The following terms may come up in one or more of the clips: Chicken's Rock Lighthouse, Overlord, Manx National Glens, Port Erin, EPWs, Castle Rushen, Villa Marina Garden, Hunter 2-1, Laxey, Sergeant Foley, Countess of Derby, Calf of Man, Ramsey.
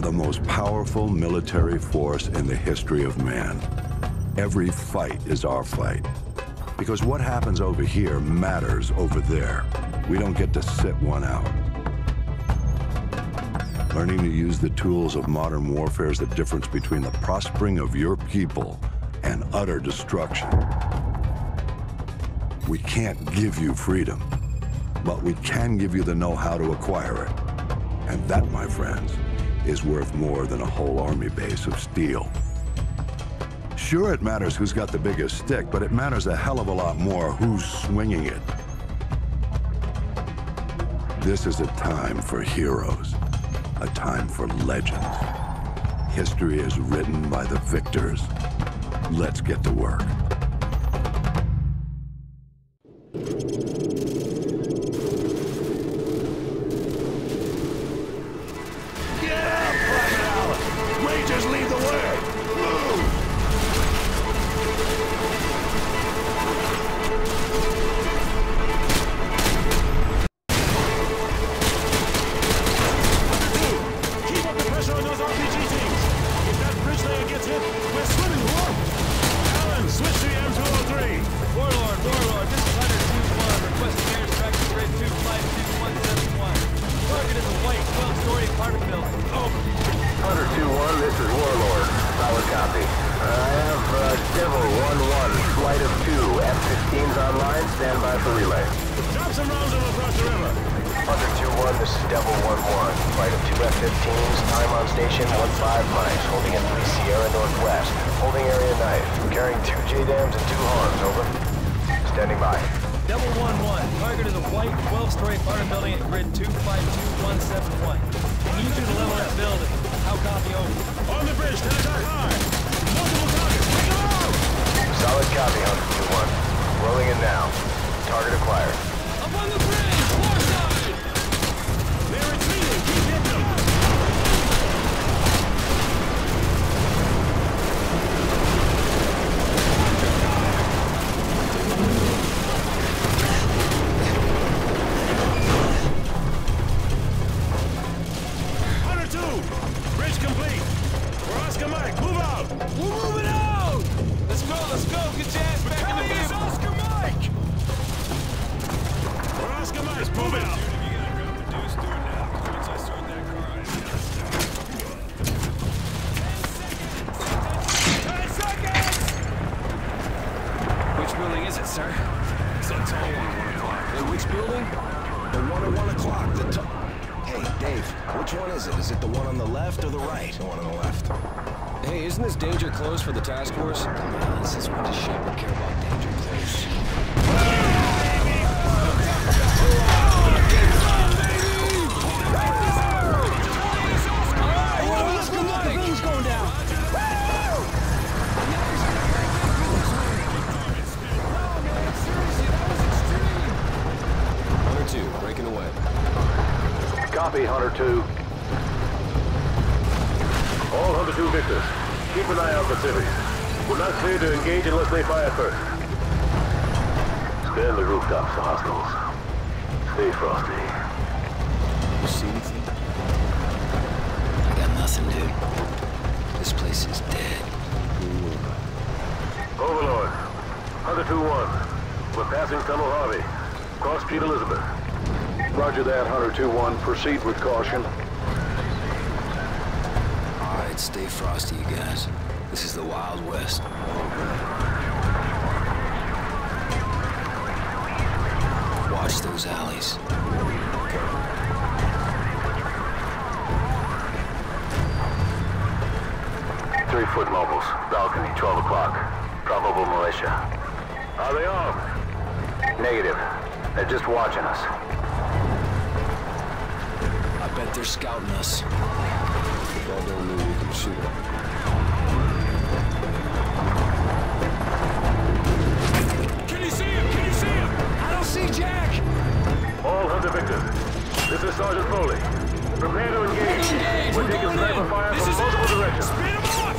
The most powerful military force in the history of man. Every fight is our fight. Because what happens over here matters over there. We don't get to sit one out. Learning to use the tools of modern warfare is the difference between the prospering of your people and utter destruction. We can't give you freedom, but we can give you the know-how to acquire it. And that, my friends, is worth more than a whole army base of steel. Sure, it matters who's got the biggest stick, but it matters a hell of a lot more who's swinging it. This is a time for heroes, a time for legends. History is written by the victors. Let's get to work. Copy, Hunter 2. All Hunter 2 victors, keep an eye on the cities. We're not clear to engage unless they fire first. Spare the rooftops for hostiles. Stay frosty. You see anything? I got nothing, dude. This place is dead. Overlord, Hunter 2-1. We're passing Tunnel Harvey. Cross Street Elizabeth. Roger that, Hunter 2-1. Proceed with caution. All right, stay frosty, you guys. This is the Wild West. Watch those alleys. Three-foot mobiles. Balcony, 12 o'clock. Probable militia. Are they armed? Negative. They're just watching us. They're scouting us. Y'all don't know we can shoot them. Can you see him? Can you see him? I don't see Jack! All Hunter victors, this is Sergeant Foley. Prepare to engage. Engage! We're taking rapid fire from multiple directions. Speed them off!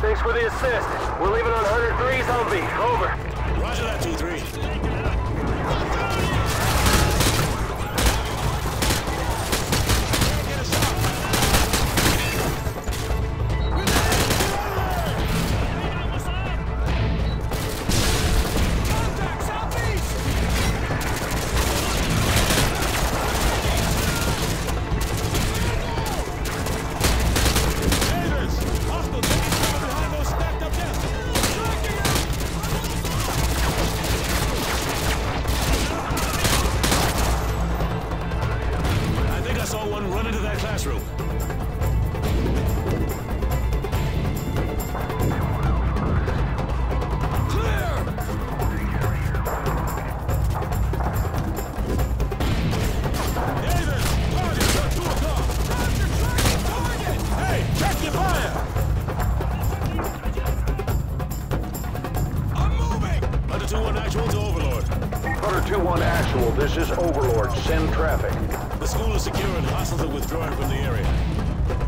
Thanks for the assist. We're leaving on Hunter 3 zombie. Over. Roger that, 2-3. Contacts, southeast! Davis! 2-1 actual, this is Overlord. Send traffic. The school is secure and hostiles are withdrawing from the area.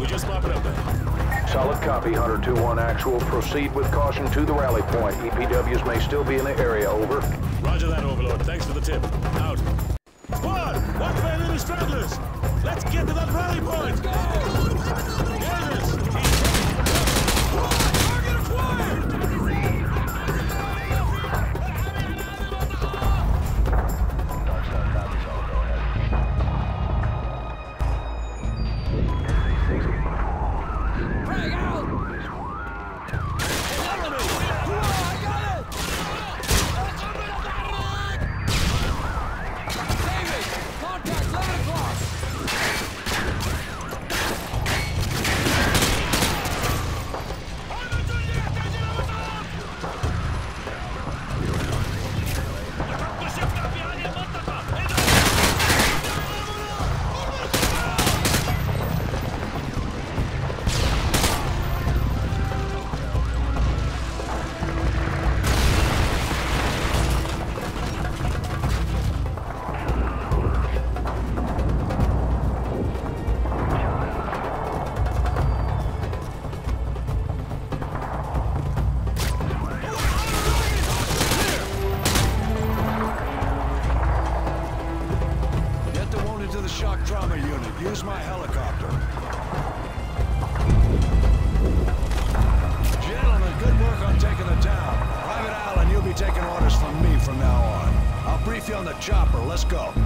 We just mop it up there. Solid copy, Hunter 2-1 actual. Proceed with caution to the rally point. EPWs may still be in the area, over. Roger that, Overlord. Thanks for the tip. Out. Squad! Watch for any little stragglers! Let's get to that rally point! Davis! Target acquired! Chopper, let's go.